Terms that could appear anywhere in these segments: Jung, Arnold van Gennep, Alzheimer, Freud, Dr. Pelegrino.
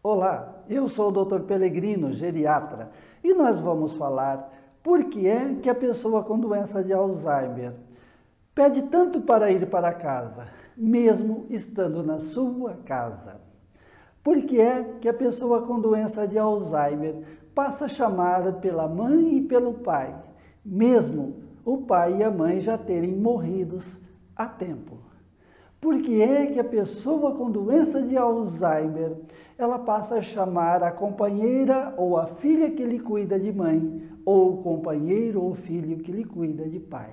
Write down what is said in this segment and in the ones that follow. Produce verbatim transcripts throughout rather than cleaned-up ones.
Olá, eu sou o doutor Pelegrino, geriatra, e nós vamos falar por que é que a pessoa com doença de Alzheimer pede tanto para ir para casa, mesmo estando na sua casa. Por que é que a pessoa com doença de Alzheimer passa a chamar pela mãe e pelo pai, mesmo o pai e a mãe já terem morridos há tempo. Por que é que a pessoa com doença de Alzheimer, ela passa a chamar a companheira ou a filha que lhe cuida de mãe, ou o companheiro ou filho que lhe cuida de pai?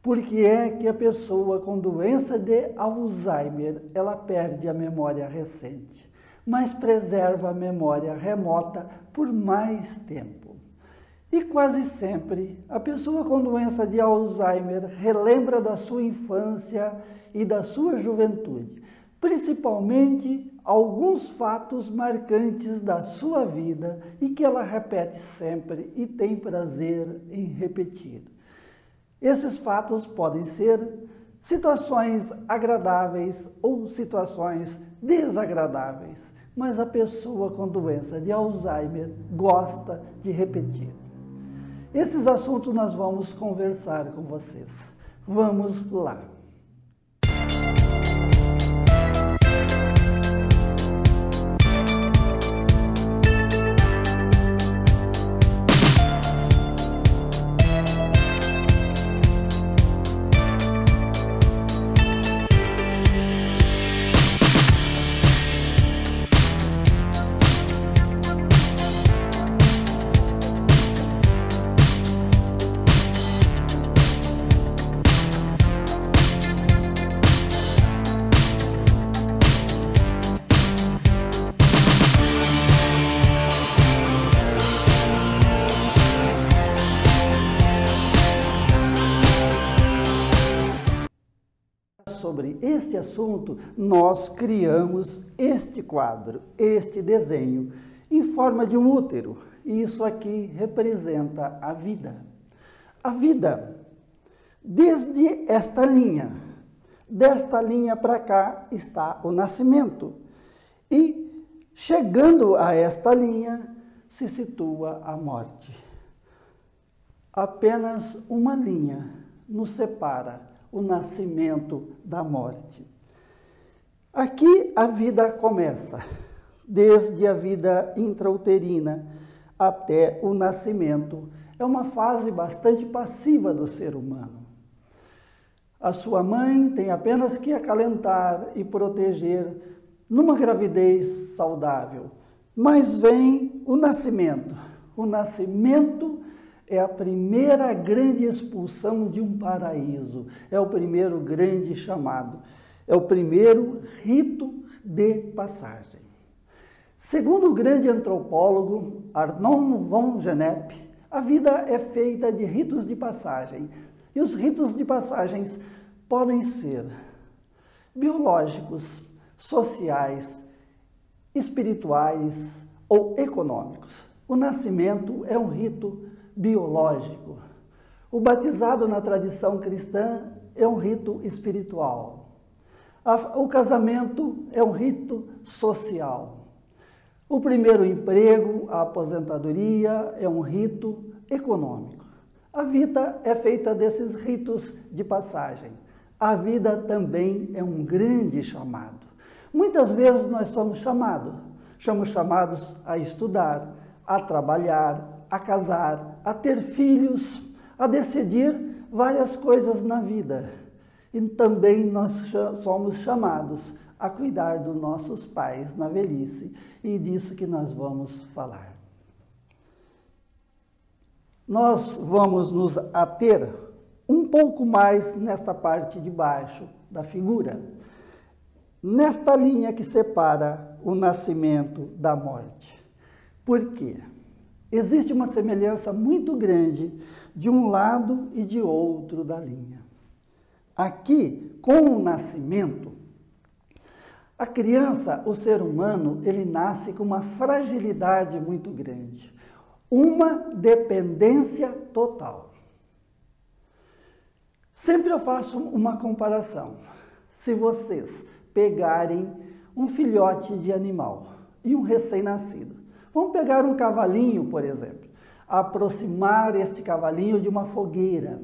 Por que é que a pessoa com doença de Alzheimer, ela perde a memória recente, mas preserva a memória remota por mais tempo? E quase sempre, a pessoa com doença de Alzheimer relembra da sua infância e da sua juventude, principalmente alguns fatos marcantes da sua vida e que ela repete sempre e tem prazer em repetir. Esses fatos podem ser situações agradáveis ou situações desagradáveis, mas a pessoa com doença de Alzheimer gosta de repetir. Esses assuntos nós vamos conversar com vocês. Vamos lá! Sobre este assunto, nós criamos este quadro, este desenho, em forma de um útero. E isso aqui representa a vida. A vida, desde esta linha, desta linha para cá está o nascimento. E chegando a esta linha, se situa a morte. Apenas uma linha nos separa. O nascimento da morte. Aqui a vida começa, desde a vida intrauterina até o nascimento. É uma fase bastante passiva do ser humano. A sua mãe tem apenas que acalentar e proteger numa gravidez saudável. Mas vem o nascimento. O nascimento é a primeira grande expulsão de um paraíso, é o primeiro grande chamado, é o primeiro rito de passagem. Segundo o grande antropólogo Arnold van Gennep, a vida é feita de ritos de passagem. E os ritos de passagens podem ser biológicos, sociais, espirituais ou econômicos. O nascimento é um rito biológico. O batizado na tradição cristã é um rito espiritual. O casamento é um rito social. O primeiro emprego, a aposentadoria, é um rito econômico. A vida é feita desses ritos de passagem. A vida também é um grande chamado. Muitas vezes nós somos chamados. Somos chamados a estudar, a trabalhar, a casar, a ter filhos, a decidir várias coisas na vida. E também nós somos chamados a cuidar dos nossos pais na velhice, e disso que nós vamos falar. Nós vamos nos ater um pouco mais nesta parte de baixo da figura, nesta linha que separa o nascimento da morte. Por quê? Existe uma semelhança muito grande de um lado e de outro da linha. Aqui, com o nascimento, a criança, o ser humano, ele nasce com uma fragilidade muito grande, uma dependência total. Sempre eu faço uma comparação. Se vocês pegarem um filhote de animal e um recém-nascido. Vamos pegar um cavalinho, por exemplo, aproximar este cavalinho de uma fogueira.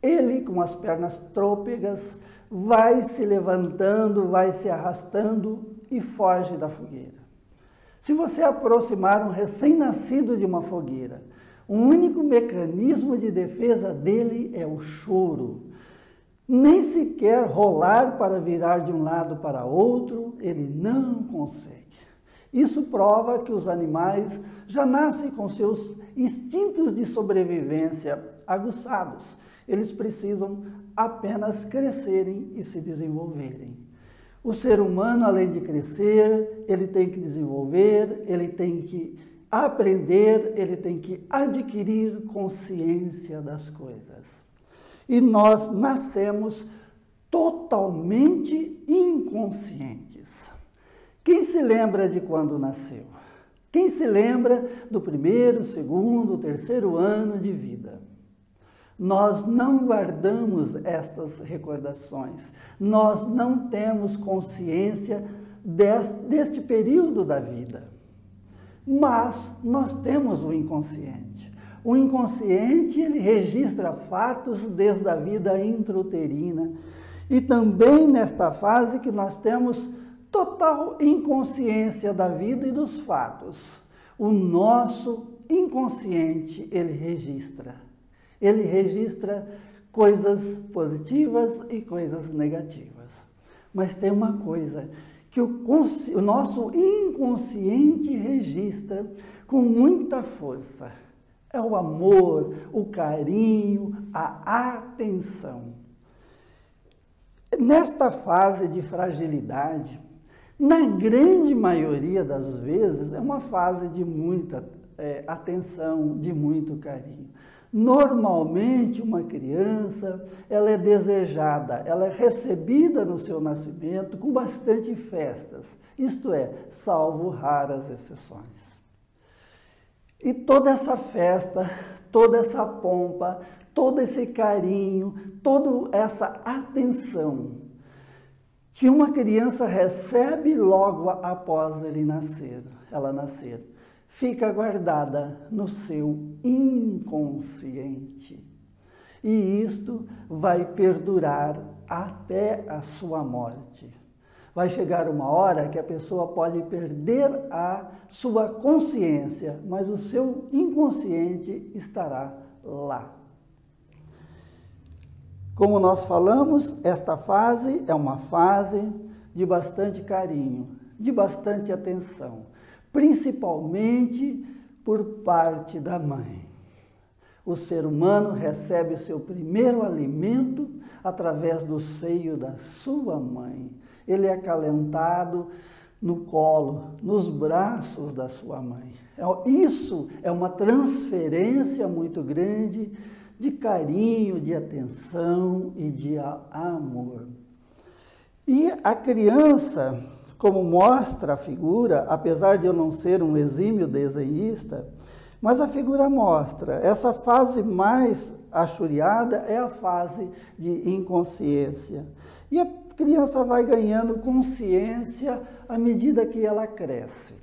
Ele, com as pernas trôpegas, vai se levantando, vai se arrastando e foge da fogueira. Se você aproximar um recém-nascido de uma fogueira, o único mecanismo de defesa dele é o choro. Nem sequer rolar para virar de um lado para outro, ele não consegue. Isso prova que os animais já nascem com seus instintos de sobrevivência aguçados. Eles precisam apenas crescerem e se desenvolverem. O ser humano, além de crescer, ele tem que desenvolver, ele tem que aprender, ele tem que adquirir consciência das coisas. E nós nascemos totalmente inconscientes. Quem se lembra de quando nasceu? Quem se lembra do primeiro, segundo, terceiro ano de vida? Nós não guardamos estas recordações, nós não temos consciência deste, deste período da vida. Mas nós temos o inconsciente. O inconsciente, ele registra fatos desde a vida intrauterina e também nesta fase que nós temos total inconsciência da vida e dos fatos. O nosso inconsciente, ele registra. Ele registra coisas positivas e coisas negativas. Mas tem uma coisa que o, o nosso inconsciente registra com muita força. É o amor, o carinho, a atenção. Nesta fase de fragilidade, na grande maioria das vezes, é uma fase de muita é, atenção, de muito carinho. Normalmente, uma criança, ela é desejada, ela é recebida no seu nascimento com bastante festas, isto é, salvo raras exceções. E toda essa festa, toda essa pompa, todo esse carinho, toda essa atenção que uma criança recebe logo após ele nascer, ela nascer, fica guardada no seu inconsciente. E isto vai perdurar até a sua morte. Vai chegar uma hora que a pessoa pode perder a sua consciência, mas o seu inconsciente estará lá. Como nós falamos, esta fase é uma fase de bastante carinho, de bastante atenção, principalmente por parte da mãe. O ser humano recebe o seu primeiro alimento através do seio da sua mãe. Ele é acalentado no colo, nos braços da sua mãe. Isso é uma transferência muito grande de carinho, de atenção e de amor. E a criança, como mostra a figura, apesar de eu não ser um exímio desenhista, mas a figura mostra, essa fase mais achuriada é a fase de inconsciência. E a criança vai ganhando consciência à medida que ela cresce.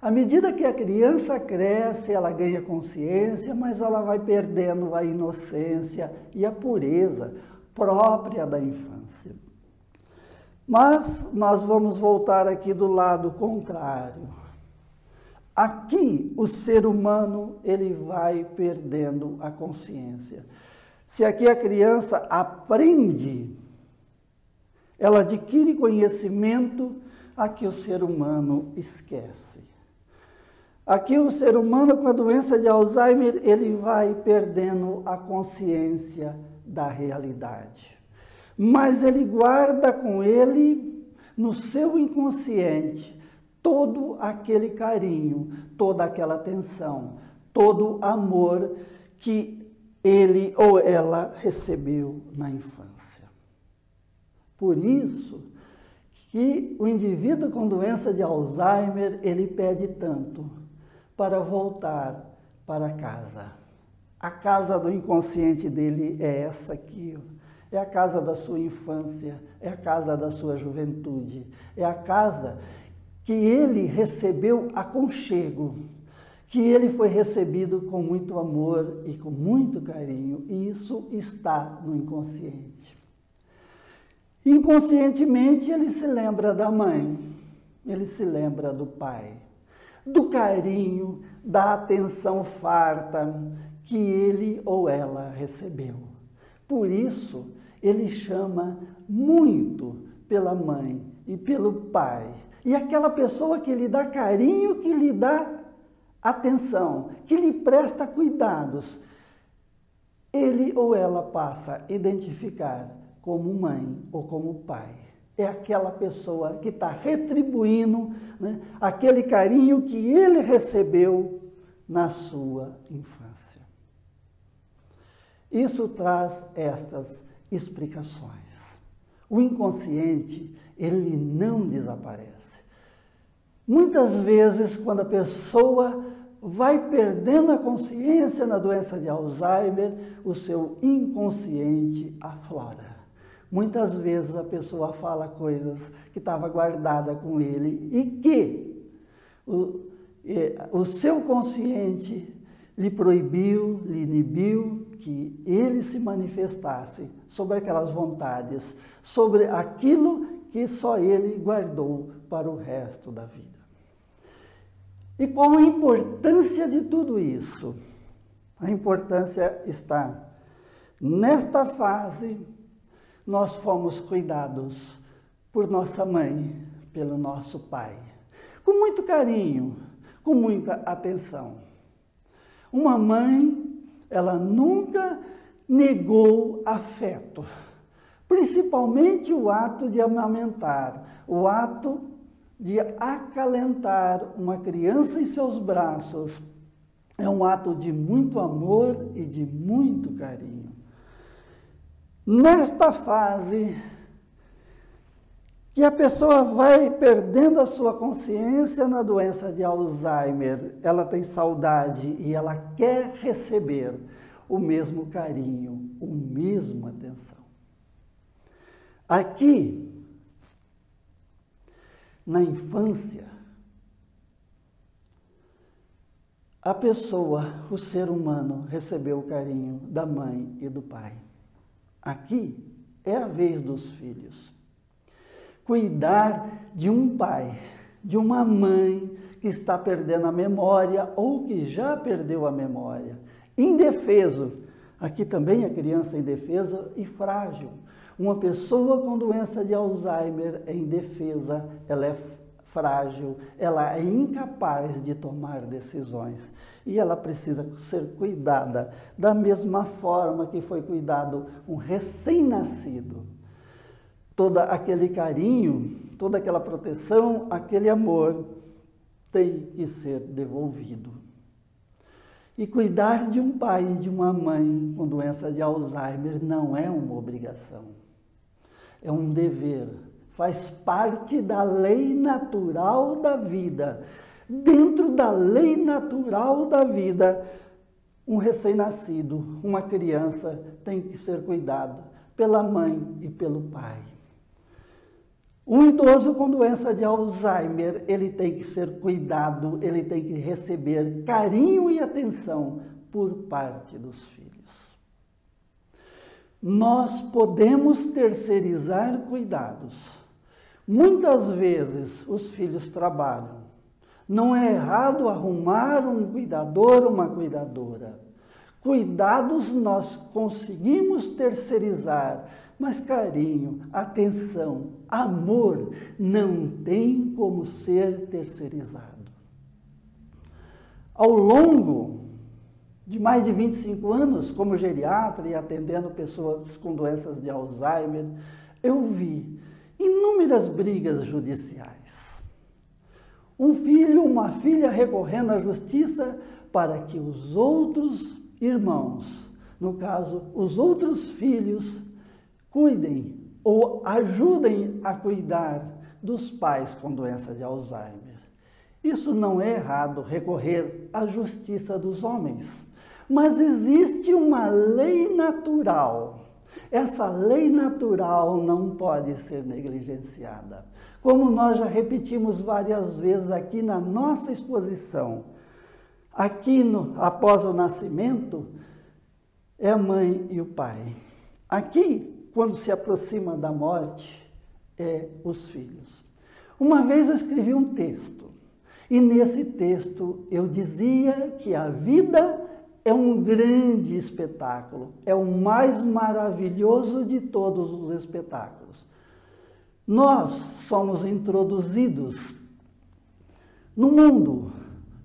À medida que a criança cresce, ela ganha consciência, mas ela vai perdendo a inocência e a pureza própria da infância. Mas nós vamos voltar aqui do lado contrário. Aqui, o ser humano, ele vai perdendo a consciência. Se aqui a criança aprende, ela adquire conhecimento, aqui o ser humano esquece. Aqui o ser humano, com a doença de Alzheimer, ele vai perdendo a consciência da realidade. Mas ele guarda com ele, no seu inconsciente, todo aquele carinho, toda aquela atenção, todo o amor que ele ou ela recebeu na infância. Por isso que o indivíduo com doença de Alzheimer, ele pede tanto para voltar para casa. A casa do inconsciente dele é essa aqui, ó. É a casa da sua infância, é a casa da sua juventude, é a casa que ele recebeu aconchego, que ele foi recebido com muito amor e com muito carinho, e isso está no inconsciente. Inconscientemente, ele se lembra da mãe, ele se lembra do pai, do carinho, da atenção farta que ele ou ela recebeu. Por isso, ele chama muito pela mãe e pelo pai. E aquela pessoa que lhe dá carinho, que lhe dá atenção, que lhe presta cuidados, ele ou ela passa a identificar como mãe ou como pai. É aquela pessoa que está retribuindo, né, aquele carinho que ele recebeu na sua infância. Isso traz estas explicações. O inconsciente, ele não desaparece. Muitas vezes, quando a pessoa vai perdendo a consciência na doença de Alzheimer, o seu inconsciente aflora. Muitas vezes a pessoa fala coisas que estava guardada com ele e que o, o seu consciente lhe proibiu, lhe inibiu que ele se manifestasse sobre aquelas vontades, sobre aquilo que só ele guardou para o resto da vida. E qual a importância de tudo isso? A importância está nesta fase. Nós fomos cuidados por nossa mãe, pelo nosso pai, com muito carinho, com muita atenção. Uma mãe, ela nunca negou afeto, principalmente o ato de amamentar, o ato de acalentar uma criança em seus braços. É um ato de muito amor e de muito carinho. Nesta fase que a pessoa vai perdendo a sua consciência na doença de Alzheimer, ela tem saudade e ela quer receber o mesmo carinho, a mesma atenção. Aqui, na infância, a pessoa, o ser humano, recebeu o carinho da mãe e do pai. Aqui é a vez dos filhos. Cuidar de um pai, de uma mãe que está perdendo a memória ou que já perdeu a memória. Indefeso. Aqui também a criança é indefesa e frágil. Uma pessoa com doença de Alzheimer é indefesa, ela é frágil, ela é incapaz de tomar decisões e ela precisa ser cuidada da mesma forma que foi cuidado um recém-nascido. Todo aquele carinho, toda aquela proteção, aquele amor tem que ser devolvido. E cuidar de um pai e de uma mãe com doença de Alzheimer não é uma obrigação, é um dever. Faz parte da lei natural da vida. Dentro da lei natural da vida, um recém-nascido, uma criança, tem que ser cuidado pela mãe e pelo pai. Um idoso com doença de Alzheimer, ele tem que ser cuidado, ele tem que receber carinho e atenção por parte dos filhos. Nós podemos terceirizar cuidados. Muitas vezes os filhos trabalham. Não é errado arrumar um cuidador, uma cuidadora. Cuidados nós conseguimos terceirizar, mas carinho, atenção, amor não tem como ser terceirizado. Ao longo de mais de vinte e cinco anos, como geriatra e atendendo pessoas com doenças de Alzheimer, eu vi inúmeras brigas judiciais. Um filho, uma filha recorrendo à justiça para que os outros irmãos, no caso, os outros filhos, cuidem ou ajudem a cuidar dos pais com doença de Alzheimer. Isso não é errado, recorrer à justiça dos homens, mas existe uma lei natural, Essa lei natural não pode ser negligenciada. Como nós já repetimos várias vezes aqui na nossa exposição, aqui no, após o nascimento, é a mãe e o pai. Aqui, quando se aproxima da morte, é os filhos. Uma vez eu escrevi um texto, e nesse texto eu dizia que a vida é um grande espetáculo, é o mais maravilhoso de todos os espetáculos. Nós somos introduzidos no mundo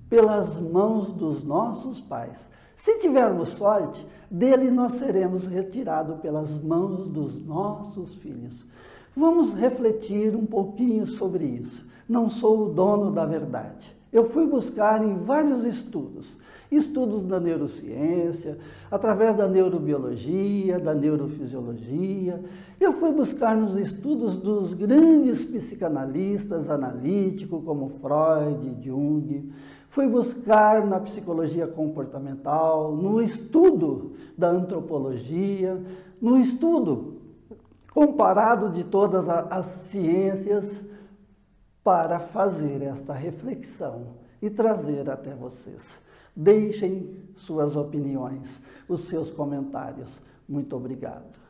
pelas mãos dos nossos pais. Se tivermos sorte, dele nós seremos retirados pelas mãos dos nossos filhos. Vamos refletir um pouquinho sobre isso. Não sou o dono da verdade. Eu fui buscar em vários estudos, estudos da neurociência, através da neurobiologia, da neurofisiologia. Eu fui buscar nos estudos dos grandes psicanalistas analíticos, como Freud, Jung. Fui buscar na psicologia comportamental, no estudo da antropologia, no estudo comparado de todas as ciências para fazer esta reflexão e trazer até vocês. Deixem suas opiniões, os seus comentários. Muito obrigado.